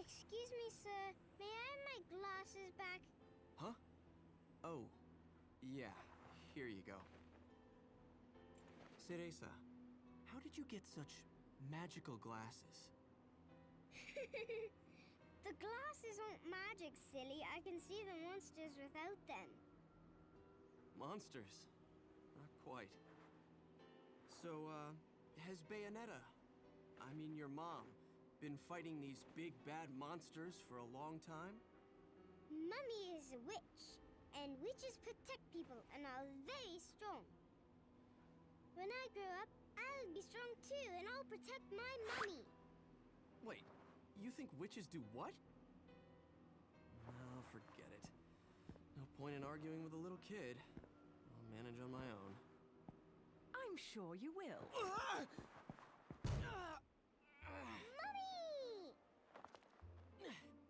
Excuse me, sir. May I have my glasses back? Huh? Oh, yeah. Here you go. Ceresa, how did you get such magical glasses? The glasses aren't magic, silly. I can see the monsters without them. Monsters? Not quite. So, has Bayonetta, I mean your mom, been fighting these big bad monsters for a long time? Mummy is a witch, and witches protect people and are very strong. When I grow up, I'll be strong too, and I'll protect my mummy. Wait, you think witches do what? Oh, forget it. No point in arguing with a little kid. I'll manage on my own. I'm sure you will. Mummy!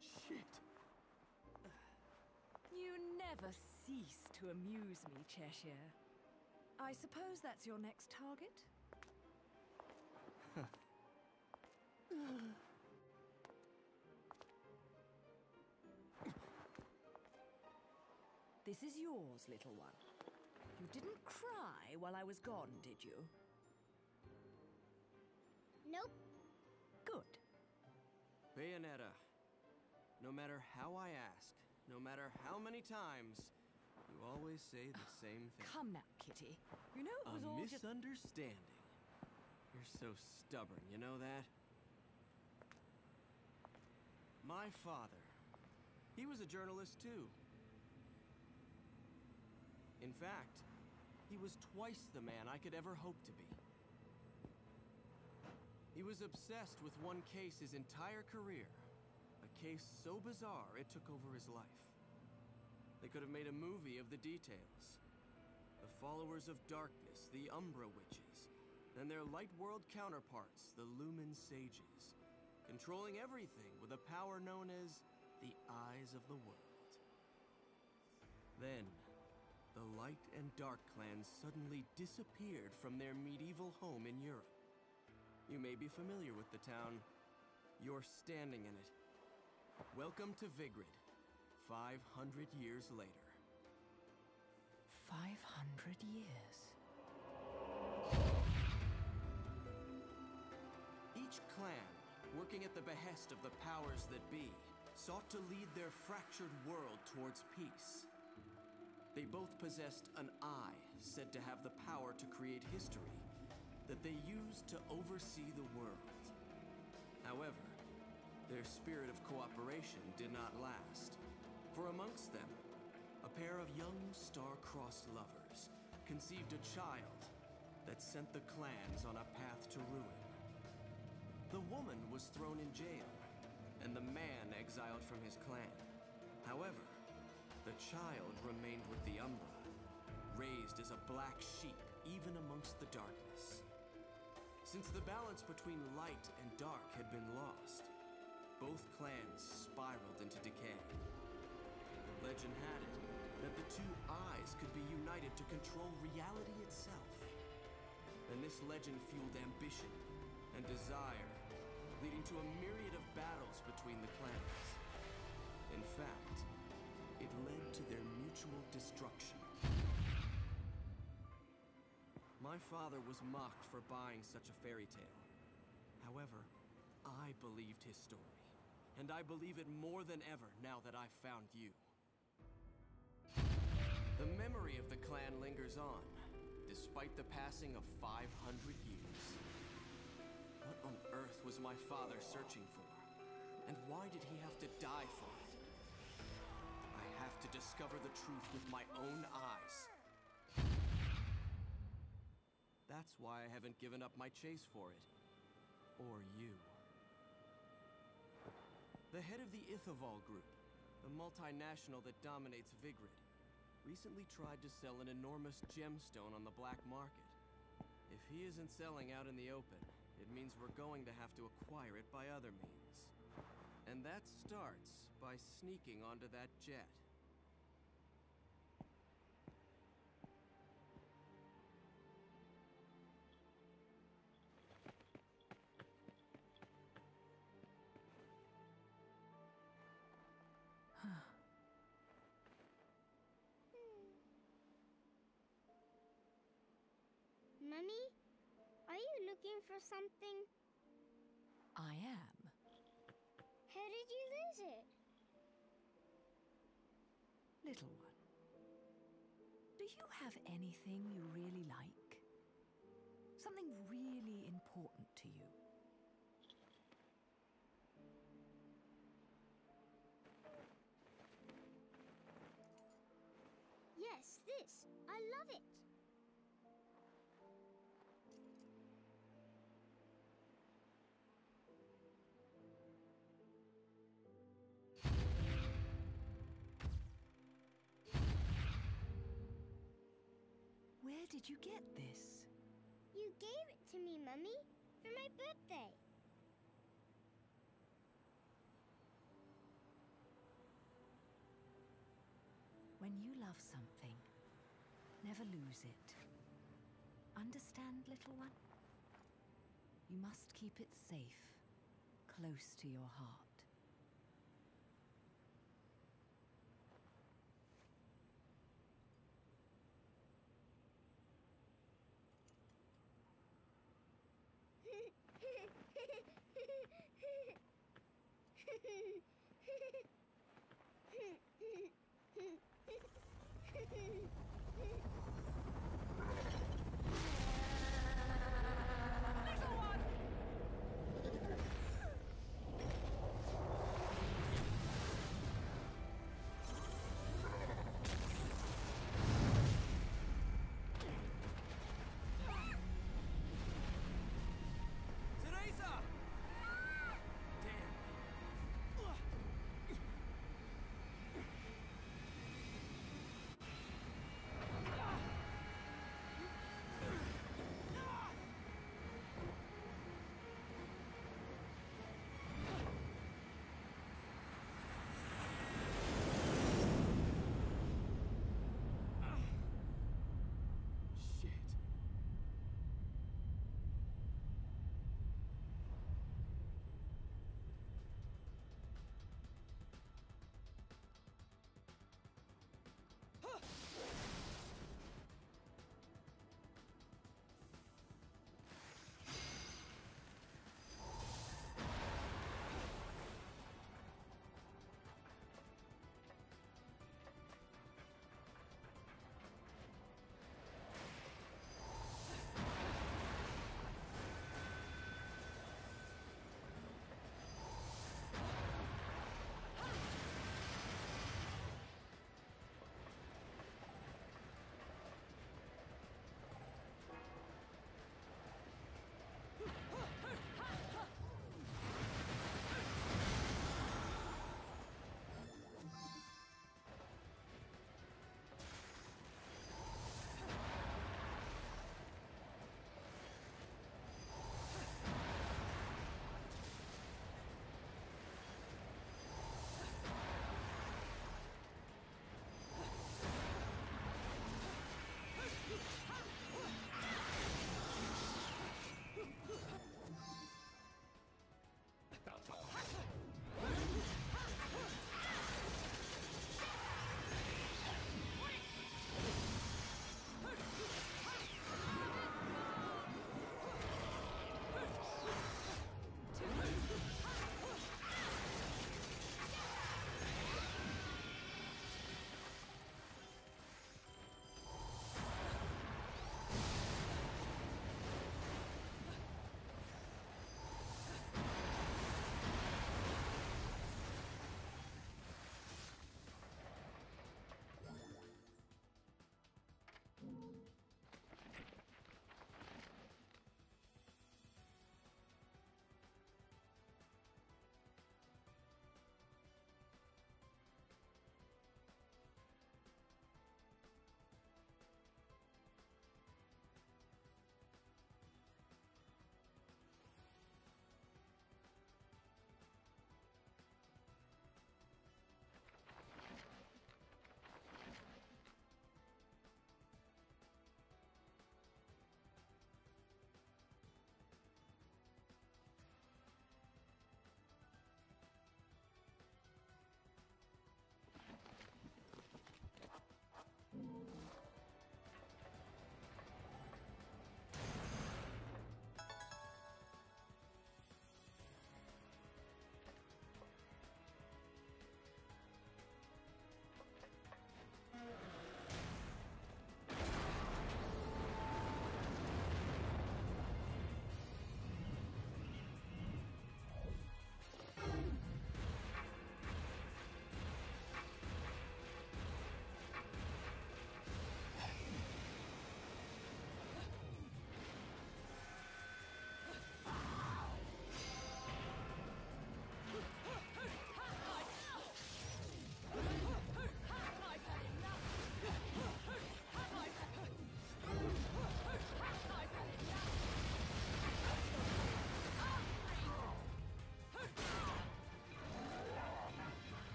Shit. You never cease to amuse me, Cheshire. I suppose that's your next target? This is yours, little one. You didn't cry while I was gone, did you? Nope. Good. Bayonetta, no matter how I ask, no matter how many times, you always say the same thing. Come now, Kitty. You know it was all just... a misunderstanding. You're so stubborn, you know that? My father, he was a journalist too. In fact, he was twice the man I could ever hope to be. He was obsessed with one case his entire career. A case so bizarre it took over his life. They could have made a movie of the details. The followers of darkness, the Umbra witches, and their light world counterparts, the Lumen sages, controlling everything with a power known as the Eyes of the World. Then, the Light and Dark clans suddenly disappeared from their medieval home in Europe. You may be familiar with the town. You're standing in it. Welcome to Vigrid, 500 years later. 500 years? Each clan, working at the behest of the powers that be, sought to lead their fractured world towards peace. They both possessed an eye, said to have the power to create history, that they used to oversee the world. However, their spirit of cooperation did not last, for amongst them, a pair of young star-crossed lovers conceived a child that sent the clans on a path to ruin. The woman was thrown in jail, and the man exiled from his clan. However, the child remained with the Umbra, raised as a black sheep even amongst the darkness. Since the balance between light and dark had been lost, both clans spiraled into decay. Legend had it that the two eyes could be united to control reality itself. And this legend fueled ambition and desire, leading to a myriad of battles between the clans. In fact, it led to their mutual destruction. My father was mocked for buying such a fairy tale. However, I believed his story, and I believe it more than ever now that I've found you. The memory of the clan lingers on, despite the passing of 500 years. What on earth was my father searching for? And why did he have to die for it? I have to discover the truth with my own eyes. That's why I haven't given up my chase for it. Or you. The head of the Ithaval Group, the multinational that dominates Vigrid, recently tried to sell an enormous gemstone on the black market. If he isn't selling out in the open, it means we're going to have to acquire it by other means. And that starts by sneaking onto that jet. looking for something? I am. How did you lose it? Little one, do you have anything you really like? Something really important to you? Yes, this. I love it. Where did you get this? You gave it to me, Mummy, for my birthday. When you love something, never lose it. Understand, little one? You must keep it safe, close to your heart. Ceresa! Damn. Ugh.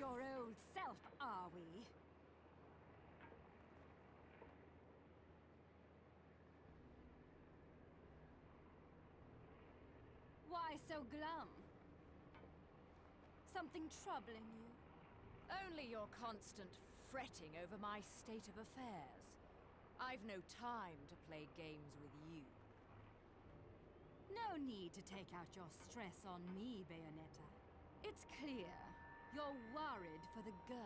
your old self, are we? Why so glum? Something troubling you? Only your constant fretting over my state of affairs. I've no time to play games with you. No need to take out your stress on me, Bayonetta. It's clear you're worried for the girl.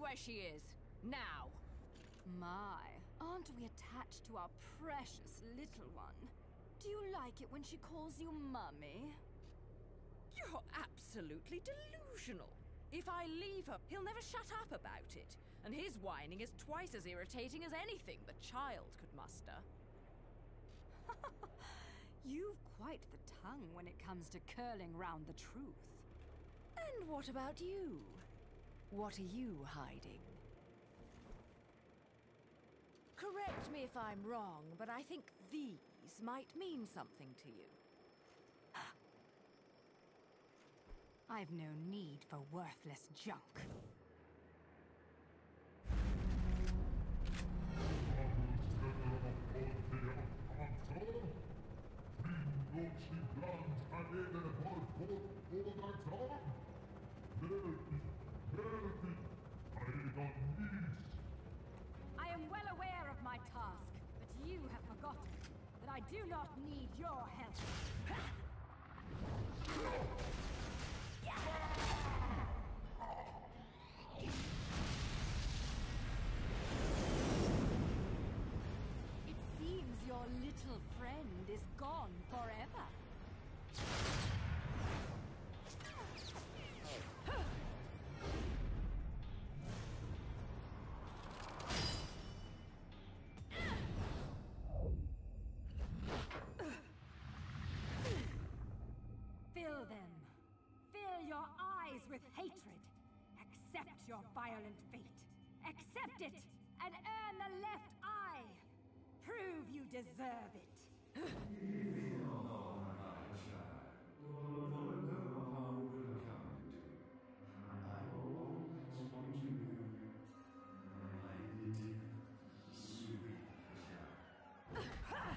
Where she is now. My, aren't we attached to our precious little one? Do you like it when she calls you mummy? You're absolutely delusional. If I leave her, he'll never shut up about it, and his whining is twice as irritating as anything the child could muster. You've quite the tongue when it comes to curling round the truth. And what about you? What are you hiding? Correct me if I'm wrong, but I think these might mean something to you. I've no need for worthless junk. I am well aware of my task, but you have forgotten that I do not need your help. It seems your little friend is gone forever. With hatred. Accept your violent fate. Accept it and earn the left eye. Prove you deserve it. Leave me alone, my child. Lord, no harm will come to you. I will always want to know you. My dear, sweet child. Huh?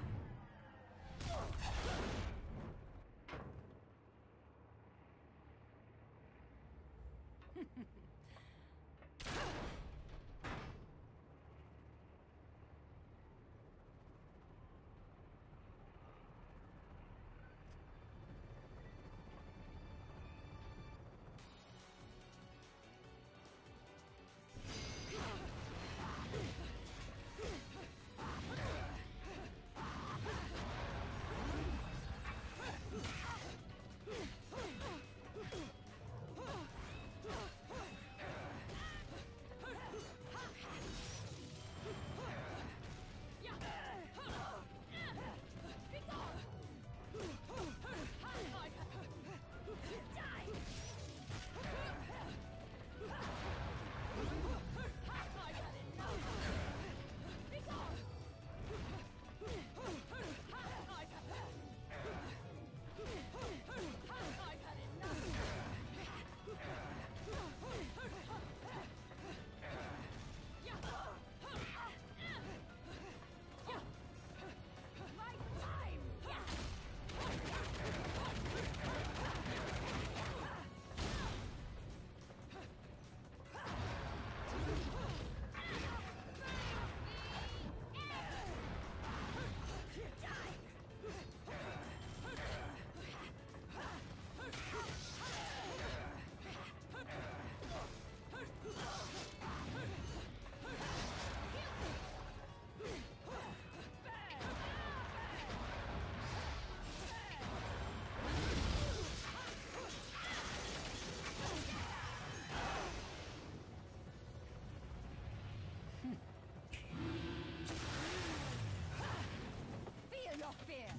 fear.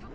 Come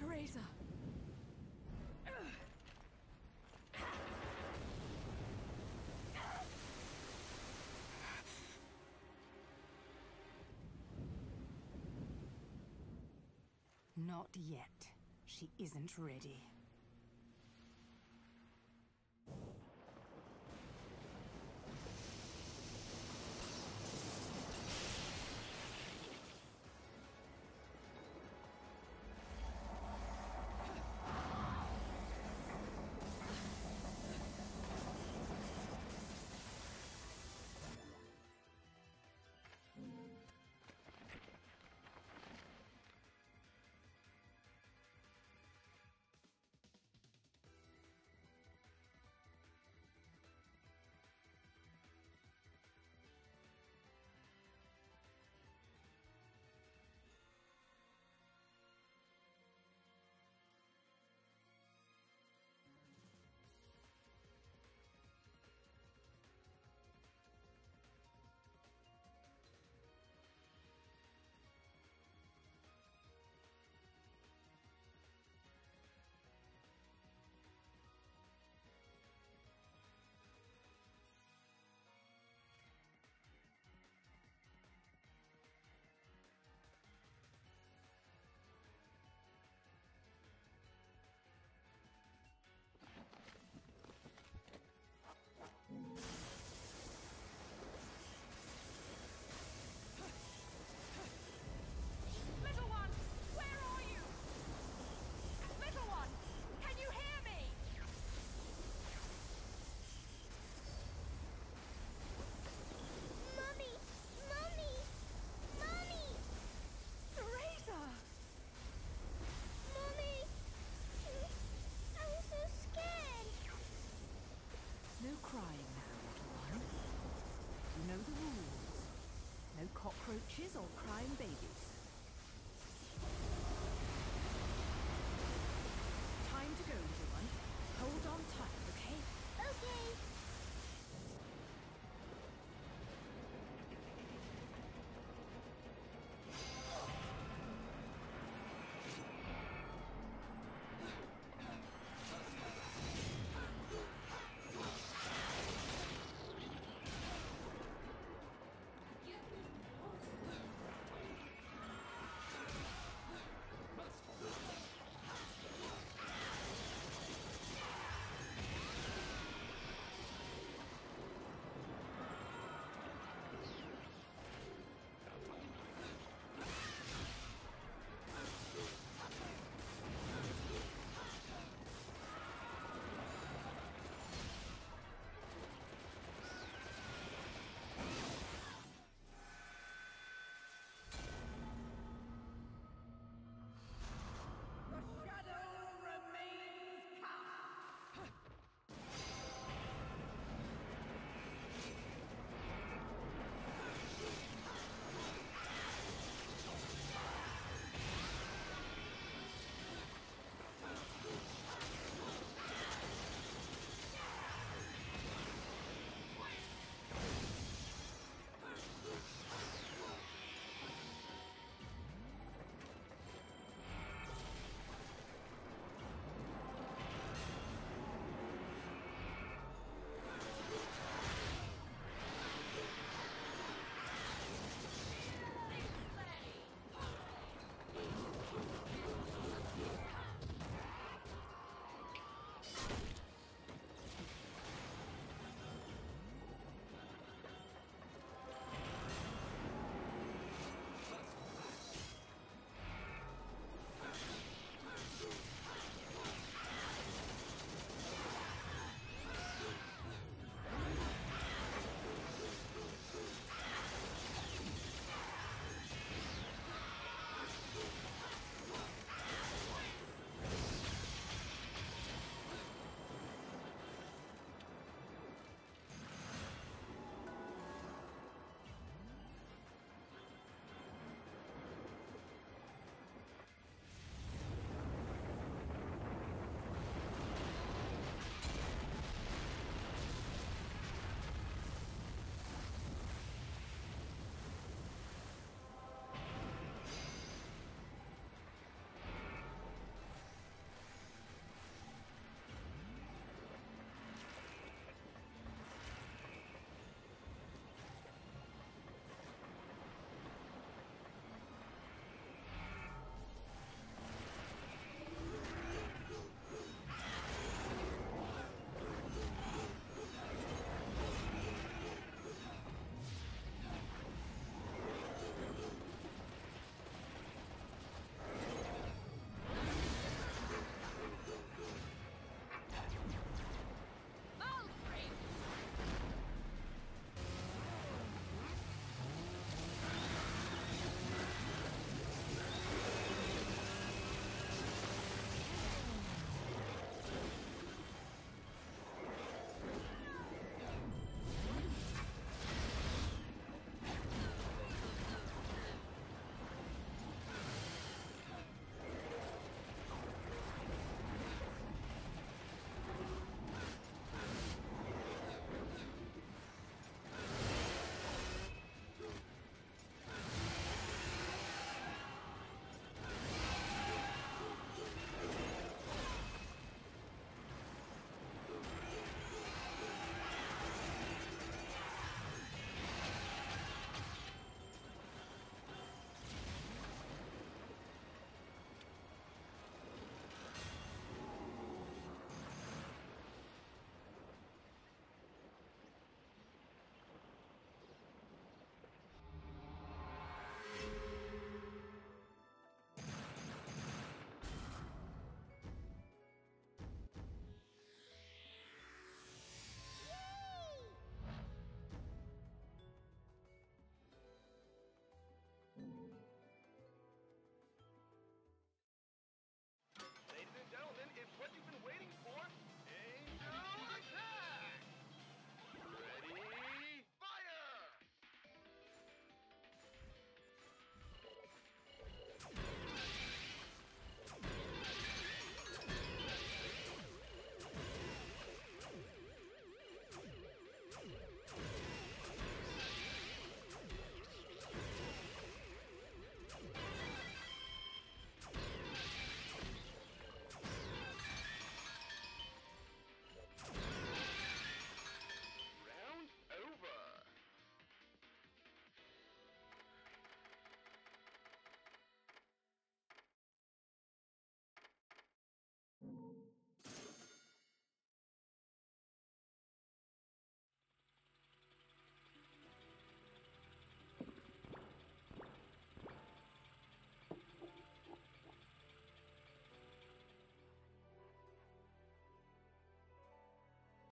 Ceresa. Not yet. She isn't ready. Cockroaches or crying babies.